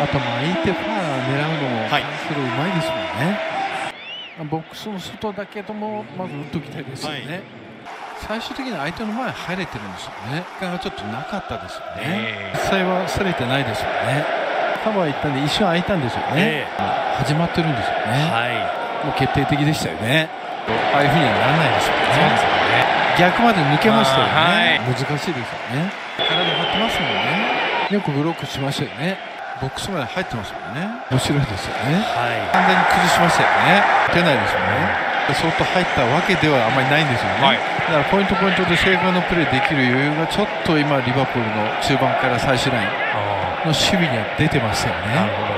あと巻いてファー狙うのもそれうまいですもんね、はい、ボックスの外だけどもまず打っておきたいですよね、はい、最終的に相手の前入れてるんですよね、がちょっとなかったですよね、実際はされてないですよね、カバー行ったんで一瞬空いたんですよね、始まってるんですよね、はい、もう決定的でしたよね、ああいうふうにはならないですよね。逆まで抜けましたよね、難しいですよね、体張ってますもんね、よくブロックしましたよね、ボックスまで入ってますもんね、面白いですよね、はい、完全に崩しましたよね、出ないですよね、相当入ったわけではあまりないんですよね、はい、だからポイントポイントで正確なプレーできる余裕がちょっと今、リバプールの中盤から最終ラインの守備には出てましたよね。